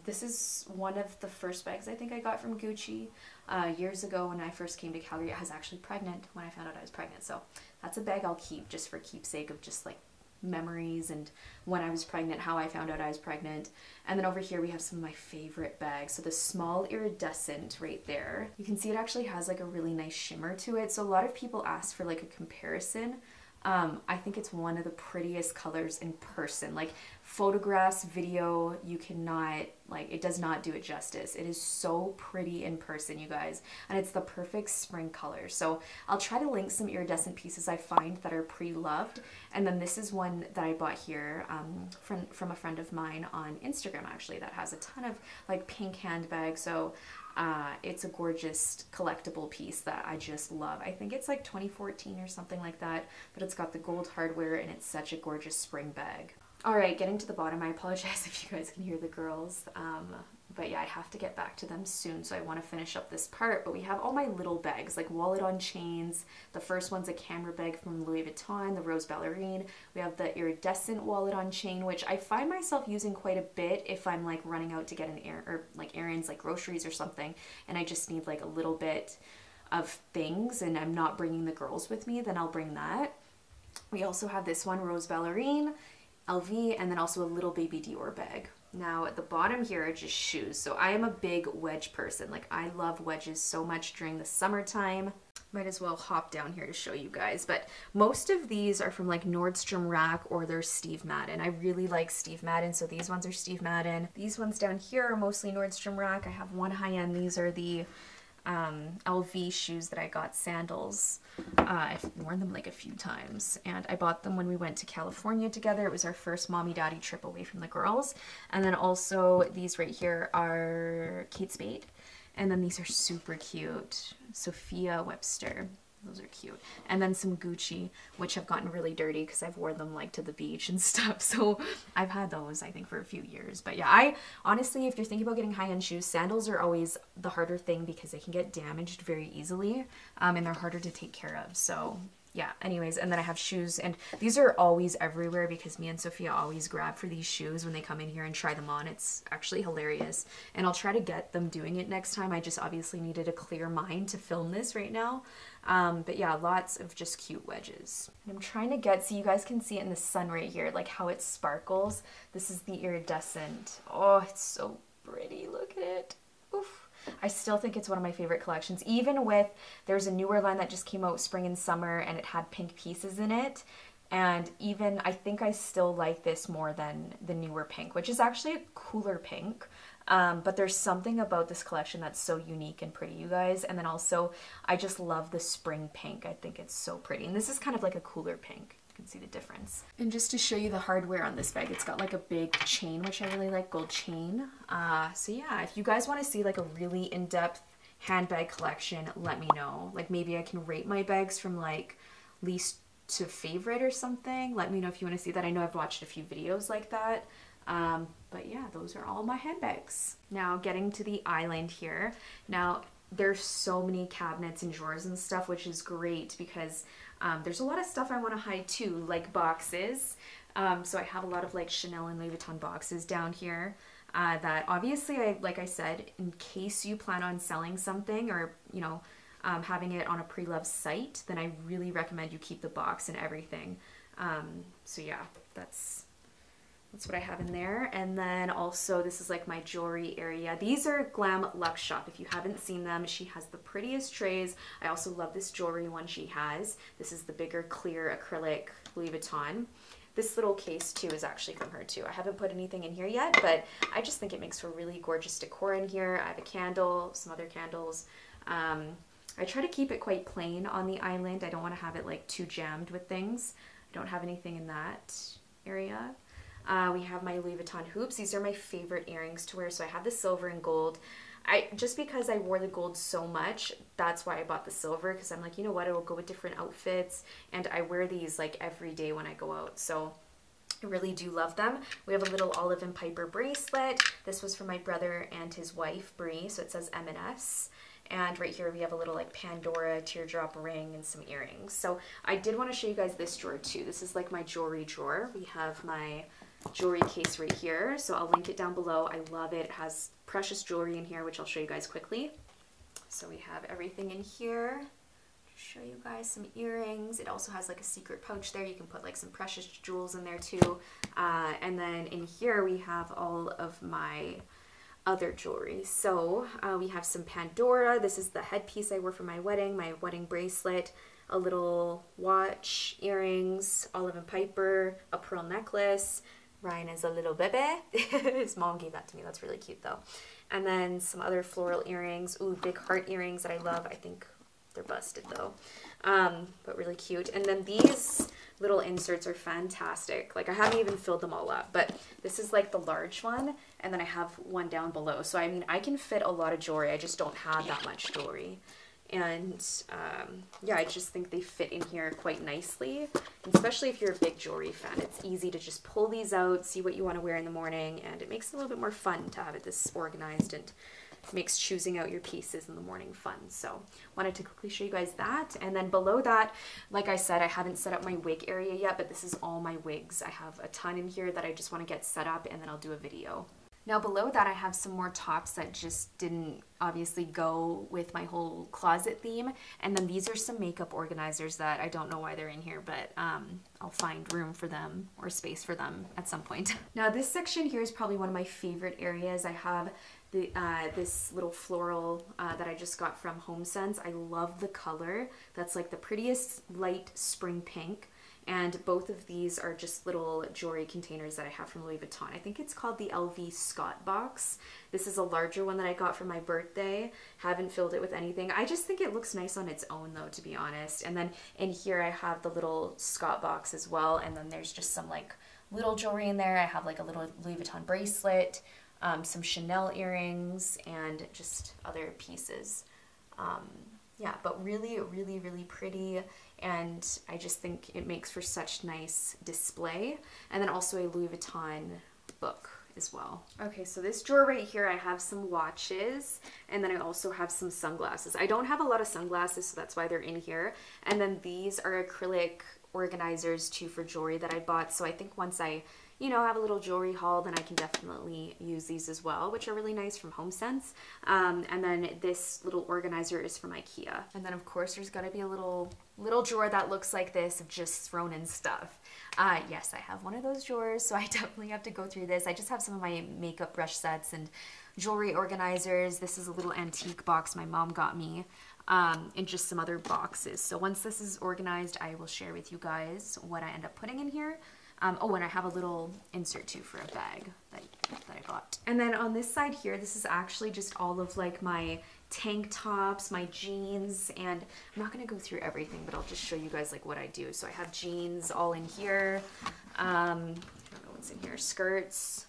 this is one of the first bags I think I got from Gucci years ago when I first came to Calgary. I was actually pregnant when I found out I was pregnant, so that's a bag I'll keep just for keepsake of just like memories and when I was pregnant, how I found out I was pregnant. And then over here we have some of my favorite bags. So the small iridescent right there, you can see it actually has like a really nice shimmer to it. So a lot of people ask for like a comparison. I think it's one of the prettiest colors in person. Like photographs, video, you cannot, like, it does not do it justice. It is so pretty in person, you guys, and it's the perfect spring color. So I'll try to link some iridescent pieces I find that are pre-loved. And then this is one that I bought here from a friend of mine on Instagram, actually, that has a ton of like pink handbags. So it's a gorgeous collectible piece that I just love. I think it's like 2014 or something like that, but it's got the gold hardware and it's such a gorgeous spring bag. All right, getting to the bottom, I apologize if you guys can hear the girls, but yeah, I have to get back to them soon, so I want to finish up this part. But we have all my little bags, like wallet on chains. The first one's a camera bag from Louis Vuitton, the Rose Ballerine. We have the iridescent wallet on chain, which I find myself using quite a bit if I'm like running out to get an errands, like groceries or something, and I just need like a little bit of things and I'm not bringing the girls with me, then I'll bring that. We also have this one, Rose Ballerine, LV, and then also a little baby Dior bag. Now at the bottom here are just shoes. So I am a big wedge person. Like I love wedges so much during the summertime. Might as well hop down here to show you guys. But most of these are from like Nordstrom Rack or they're Steve Madden. I really like Steve Madden. So these ones are Steve Madden. These ones down here are mostly Nordstrom Rack. I have one high end. These are the LV shoes that I got, sandals. I've worn them like a few times and I bought them when we went to California together. It was our first mommy daddy trip away from the girls. And then also these right here are Kate Spade. And then these are super cute, Sophia Webster. Those are cute. And then some Gucci, which have gotten really dirty because I've worn them like to the beach and stuff. So I've had those, I think, for a few years. But yeah, I honestly, if you're thinking about getting high-end shoes, sandals are always the harder thing because they can get damaged very easily and they're harder to take care of. So yeah, anyways, and then I have shoes, and these are always everywhere because me and Sophia always grab for these shoes when they come in here and try them on. It's actually hilarious, and I'll try to get them doing it next time. I just obviously needed a clear mind to film this right now. But yeah, lots of just cute wedges. And I'm trying to get, so you guys can see it in the sun right here, like how it sparkles. This is the iridescent. Oh, it's so pretty. Look at it. Oof. I still think it's one of my favorite collections, even with, there's a newer line that just came out spring and summer and it had pink pieces in it. And even, I think I still like this more than the newer pink, which is actually a cooler pink. But there's something about this collection that's so unique and pretty, you guys. And then also, I just love the spring pink. I think it's so pretty. And this is kind of like a cooler pink. Can see the difference. And just to show you the hardware on this bag, it's got like a big chain, which I really like, gold chain. So yeah, if you guys want to see like a really in-depth handbag collection, let me know. Like maybe I can rate my bags from like least to favorite or something. Let me know if you want to see that. I know I've watched a few videos like that. But yeah, those are all my handbags. Now getting to the island here. Now there's so many cabinets and drawers and stuff, which is great because there's a lot of stuff I want to hide too, like boxes. So I have a lot of like Chanel and Louis Vuitton boxes down here that obviously, like I said, in case you plan on selling something or, you know, having it on a pre-loved site, then I really recommend you keep the box and everything. So yeah, that's what I have in there. And then also this is like my jewelry area. These are Glam Luxe Shop. If you haven't seen them, she has the prettiest trays. I also love this jewelry one she has. This is the bigger clear acrylic Louis Vuitton. This little case too is actually from her too. I haven't put anything in here yet, but I just think it makes for really gorgeous decor in here. I have a candle, some other candles. I try to keep it quite plain on the island. I don't want to have it like too jammed with things. I don't have anything in that area. We have my Louis Vuitton hoops. These are my favorite earrings to wear. So I have the silver and gold. Just because I wore the gold so much, that's why I bought the silver, because I'm like, you know what, it'll go with different outfits. And I wear these like every day when I go out. So I really do love them. We have a little Olive and Piper bracelet. This was from my brother and his wife, Bree. So it says M&S. And right here we have a little like Pandora teardrop ring and some earrings. So I did want to show you guys this drawer too. This is like my jewelry drawer. We have my jewelry case right here, so I'll link it down below. I love it. It has precious jewelry in here, which I'll show you guys quickly. So we have everything in here. show you guys some earrings. It also has like a secret pouch there. You can put like some precious jewels in there too. And then in here we have all of my other jewelry. So we have some Pandora. This is the headpiece I wore for my wedding bracelet, a little watch, earrings, Olive and Piper, a pearl necklace. Ryan is a little bebe. His mom gave that to me. That's really cute though. And then some other floral earrings. Ooh, big heart earrings that I love. I think they're busted though, but really cute. And then these little inserts are fantastic. Like I haven't even filled them all up, but this is like the large one. And then I have one down below. So I mean, I can fit a lot of jewelry. I just don't have that much jewelry. And yeah, I just think they fit in here quite nicely, and especially if you're a big jewelry fan, it's easy to just pull these out, see what you want to wear in the morning, and it makes it a little bit more fun to have it this organized, and makes choosing out your pieces in the morning fun. So wanted to quickly show you guys that. And then below that, like I said, I haven't set up my wig area yet, but this is all my wigs. I have a ton in here that I just want to get set up, and then I'll do a video. Now below that I have some more tops that just didn't obviously go with my whole closet theme. And then these are some makeup organizers that I don't know why they're in here, but I'll find room for them or space for them at some point. Now this section here is probably one of my favorite areas. I have the, this little floral that I just got from HomeSense. I love the color. That's like the prettiest light spring pink. And both of these are just little jewelry containers that I have from Louis Vuitton. I think it's called the LV Scott box. This is a larger one that I got for my birthday. Haven't filled it with anything. I just think it looks nice on its own though, to be honest. And then in here I have the little Scott box as well. And then there's just some like little jewelry in there. I have like a little Louis Vuitton bracelet, some Chanel earrings, and just other pieces. Yeah, but really, really, really pretty. And I just think it makes for such nice display. And then also a Louis Vuitton book as well. Okay, so this drawer right here, I have some watches, and then I also have some sunglasses. I don't have a lot of sunglasses, so that's why they're in here. And then these are acrylic organizers too for jewelry that I bought. So I think once I, you know, have a little jewelry haul, then I can definitely use these as well, which are really nice from HomeSense. And then this little organizer is from IKEA. And then of course there's got to be a little drawer that looks like this of just thrown in stuff. Yes, I have one of those drawers, so I definitely have to go through this. I just have some of my makeup brush sets and jewelry organizers. This is a little antique box my mom got me, and just some other boxes. So once this is organized, I will share with you guys what I end up putting in here. Oh, and I have a little insert too for a bag that I got. And then on this side here, this is actually just all of like my tank tops, my jeans, and I'm not going to go through everything, but I'll just show you guys like what I do. So I have jeans all in here. I don't know what's in here. Skirts.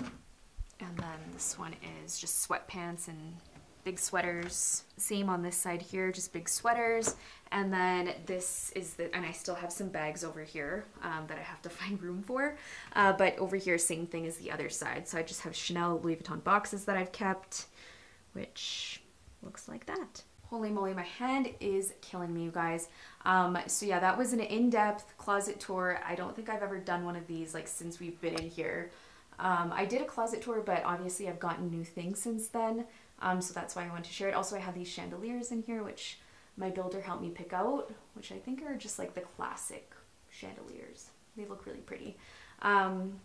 And then this one is just sweatpants and big sweaters. Same on this side here, just big sweaters. And then this is the, and I still have some bags over here that I have to find room for. But over here, same thing as the other side. So I just have Chanel Louis Vuitton boxes that I've kept, which looks like that. Holy moly, my hand is killing me, you guys. So yeah, that was an in-depth closet tour. I don't think I've ever done one of these like since we've been in here. I did a closet tour, but obviously I've gotten new things since then. So that's why I want to share it. Also, I have these chandeliers in here, which my builder helped me pick out, which I think are just like the classic chandeliers. They look really pretty. And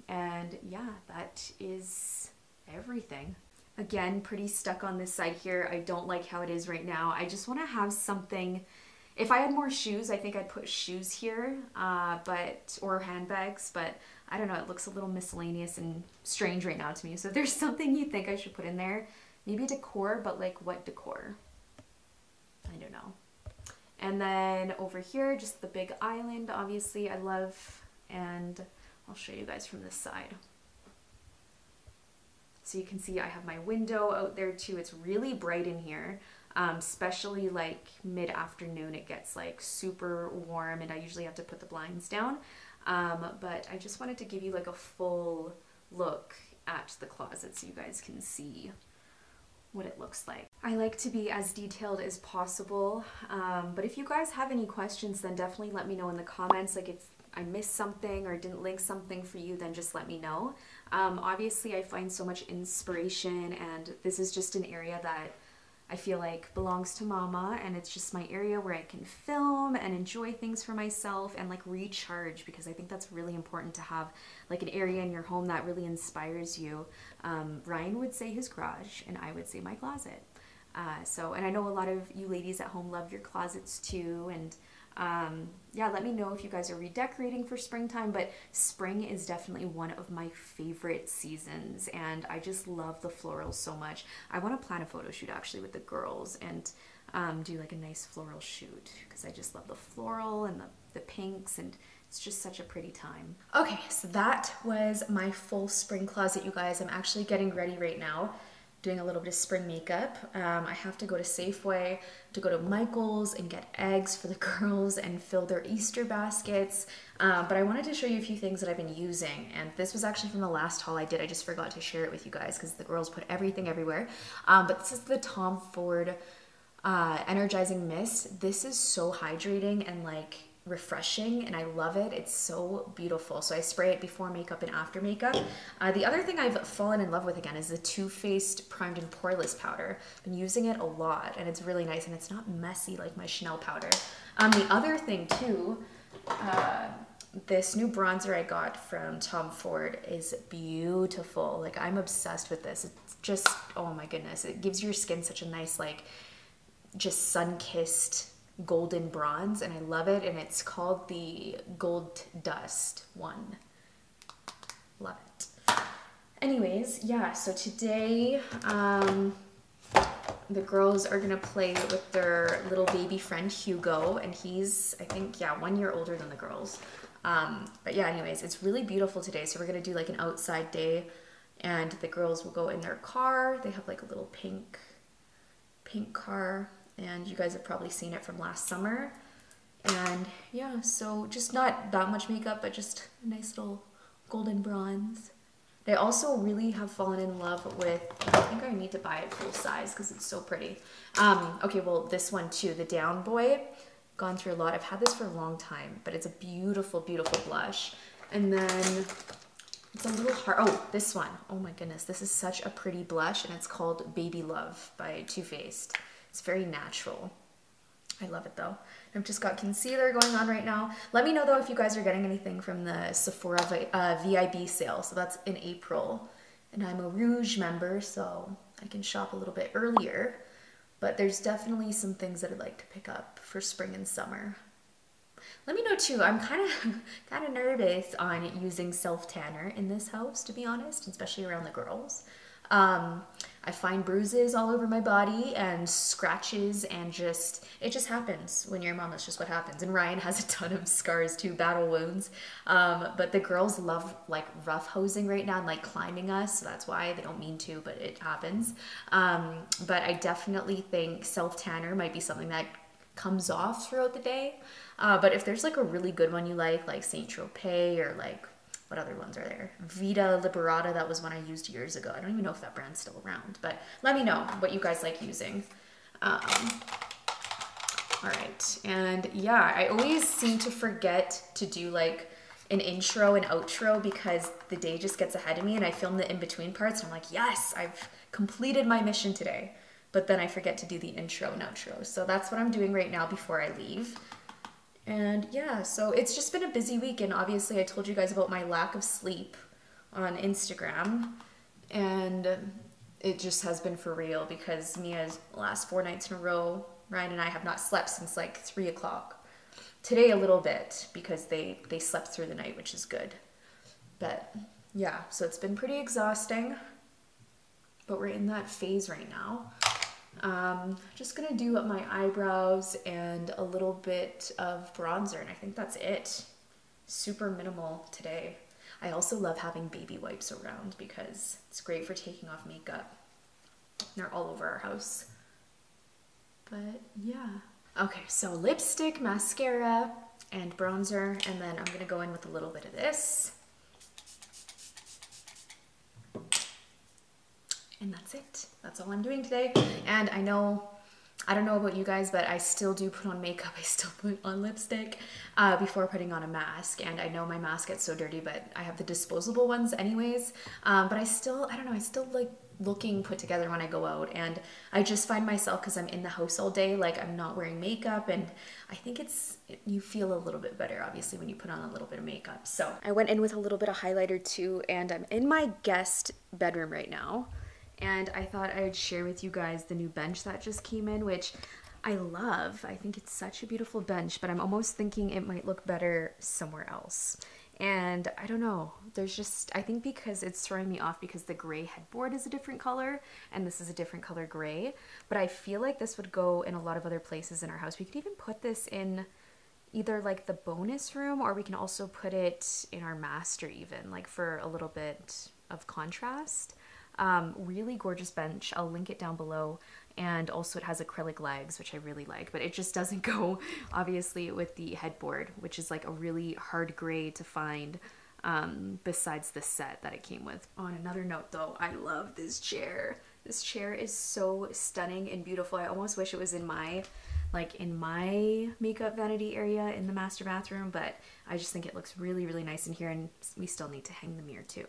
yeah, that is everything. Again, pretty stuck on this side here. I don't like how it is right now. I just want to have something. If I had more shoes, I think I'd put shoes here, or handbags, but I don't know. It looks a little miscellaneous and strange right now to me. So if there's something you think I should put in there, maybe decor, but like what decor? I don't know. And then over here, just the big island, obviously I love, and I'll show you guys from this side. So you can see I have my window out there too. It's really bright in here, especially like mid-afternoon. It gets like super warm, and I usually have to put the blinds down. But I just wanted to give you like a full look at the closet so you guys can see what it looks like. I like to be as detailed as possible, but if you guys have any questions, then definitely let me know in the comments. Like if I missed something or didn't link something for you, then just let me know. Obviously I find so much inspiration, and this is just an area that I feel like belongs to mama, and it's just my area where I can film and enjoy things for myself and like recharge, because I think that's really important to have like an area in your home that really inspires you. Ryan would say his garage and I would say my closet. And I know a lot of you ladies at home love your closets too, and yeah, let me know if you guys are redecorating for springtime, but spring is definitely one of my favorite seasons, and I just love the florals so much. I want to plan a photo shoot actually with the girls and do like a nice floral shoot, because I just love the floral and the pinks, and it's just such a pretty time. Okay, so that was my full spring closet, you guys. I'm actually getting ready right now, doing a little bit of spring makeup. I have to go to Safeway, to go to Michael's and get eggs for the girls and fill their Easter baskets. But I wanted to show you a few things that I've been using. And this was actually from the last haul I did. I just forgot to share it with you guys because the girls put everything everywhere. But this is the Tom Ford Energizing Mist. This is so hydrating and like refreshing, and I love it. It's so beautiful. So I spray it before makeup and after makeup. The other thing I've fallen in love with again is the Too Faced Primed and Poreless Powder. I've been using it a lot, and it's really nice, and it's not messy like my Chanel powder. The other thing too, this new bronzer I got from Tom Ford is beautiful. Like, I'm obsessed with this. It's just, oh my goodness. It gives your skin such a nice, like, just sun-kissed golden bronze, and I love it, and it's called the Gold Dust one. Love it. Anyways, yeah, so today the girls are gonna play with their little baby friend Hugo, and he's, I think, yeah, 1 year older than the girls. But yeah, anyways, it's really beautiful today, so we're gonna do like an outside day, and the girls will go in their car. They have like a little pink car, and you guys have probably seen it from last summer. And yeah, so just not that much makeup, but just a nice little golden bronze. I also really have fallen in love with, I think I need to buy it full size because it's so pretty. Okay, well, this one too, the Down Boy. Gone through a lot. I've had this for a long time, but it's a beautiful, beautiful blush. And then it's a little hard. Oh, this one. Oh my goodness, this is such a pretty blush, and it's called Baby Love by Too Faced. It's very natural. I love it though. I've just got concealer going on right now. Let me know though if you guys are getting anything from the Sephora VIB sale. So that's in April. And I'm a Rouge member, so I can shop a little bit earlier. But there's definitely some things that I'd like to pick up for spring and summer. Let me know too. I'm kind of nervous on using self-tanner in this house, to be honest, especially around the girls. I find bruises all over my body and scratches, and it just happens when you're a mom. That's just what happens. And Ryan has a ton of scars too, battle wounds. But the girls love like rough hosing right now and like climbing us. So that's why they don't mean to, but it happens. But I definitely think self-tanner might be something that comes off throughout the day. But if there's like a really good one you like Saint-Tropez, or like, what other ones are there? Vita Liberata, that was one I used years ago. I don't even know if that brand's still around, but let me know what you guys like using. All right, and yeah, I always seem to forget to do like an intro and outro because the day just gets ahead of me, and I film the in-between parts, and I'm like, yes, I've completed my mission today, but then I forget to do the intro and outro. So that's what I'm doing right now before I leave. And yeah, so it's just been a busy week, and obviously I told you guys about my lack of sleep on Instagram, and it just has been for real because Mia's last 4 nights in a row, Ryan and I have not slept since like 3 o'clock. Today a little bit because they slept through the night, which is good. But yeah, so it's been pretty exhausting, but we're in that phase right now. Just gonna do my eyebrows and a little bit of bronzer, and I think that's it. Super minimal today. I also love having baby wipes around because it's great for taking off makeup. They're all over our house. But yeah. Okay, so lipstick, mascara, and bronzer, and then I'm gonna go in with a little bit of this. And that's it. That's all I'm doing today. And I know, I don't know about you guys, but I still do put on makeup. I still put on lipstick before putting on a mask. And I know my mask gets so dirty, but I have the disposable ones anyways. But I still, I don't know, I still like looking put together when I go out. And I just find myself, because I'm in the house all day, like I'm not wearing makeup, and I think it's, you feel a little bit better obviously when you put on a little bit of makeup. So I went in with a little bit of highlighter too, and I'm in my guest bedroom right now, and I thought I would share with you guys the new bench that just came in, which I love. I think it's such a beautiful bench, but I'm almost thinking it might look better somewhere else. And I don't know, there's just, I think because it's throwing me off because the gray headboard is a different color and this is a different color gray, but I feel like this would go in a lot of other places in our house. We could even put this in either like the bonus room, or we can also put it in our master even, like for a little bit of contrast. Really gorgeous bench. I'll link it down below. And also it has acrylic legs, which I really like, but it just doesn't go obviously with the headboard, which is like a really hard gray to find besides the set that it came with. On another note though, I love this chair. This chair is so stunning and beautiful. I almost wish it was in my, like in my makeup vanity area in the master bathroom, but I just think it looks really, really nice in here, and we still need to hang the mirror too.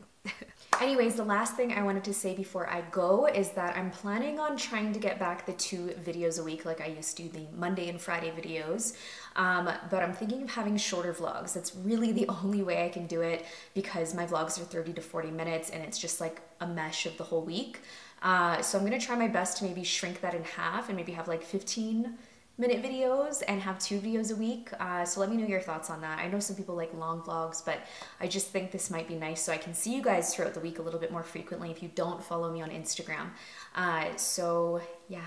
Anyways, the last thing I wanted to say before I go is that I'm planning on trying to get back the 2 videos a week like I used to, the Monday and Friday videos, but I'm thinking of having shorter vlogs. That's really the only way I can do it, because my vlogs are 30 to 40 minutes and it's just like a mesh of the whole week. So I'm gonna try my best to maybe shrink that in half and maybe have like 15-minute videos and have 2 videos a week. So let me know your thoughts on that. I know some people like long vlogs, but I just think this might be nice so I can see you guys throughout the week a little bit more frequently if you don't follow me on Instagram. So yeah,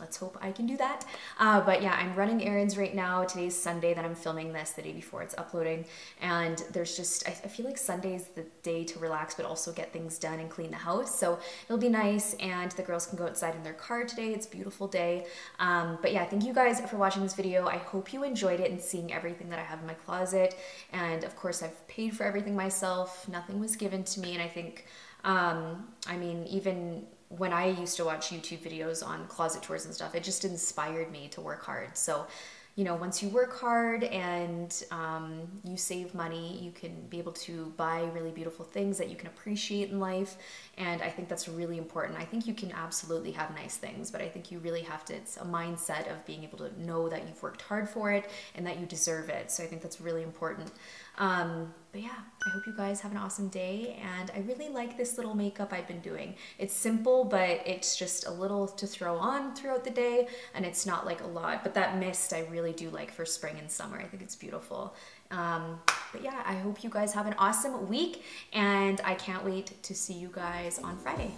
let's hope I can do that. But yeah, I'm running errands right now. Today's Sunday that I'm filming this, the day before it's uploading. And there's just, I feel like Sunday's the day to relax, but also get things done and clean the house. So it'll be nice. And the girls can go outside in their car today. It's a beautiful day. But yeah, thank you guys for watching this video. I hope you enjoyed it and seeing everything that I have in my closet. And of course I've paid for everything myself. Nothing was given to me. And I think, I mean, even when I used to watch YouTube videos on closet tours and stuff, it just inspired me to work hard. So, you know, once you work hard and you save money, you can be able to buy really beautiful things that you can appreciate in life. And I think that's really important. I think you can absolutely have nice things, but I think you really have to, it's a mindset of being able to know that you've worked hard for it and that you deserve it. So I think that's really important. But yeah, I hope you guys have an awesome day, and I really like this little makeup I've been doing. It's simple, but it's just a little to throw on throughout the day, and it's not like a lot, but that mist I really do like for spring and summer. I think it's beautiful. But yeah, I hope you guys have an awesome week, and I can't wait to see you guys on Friday.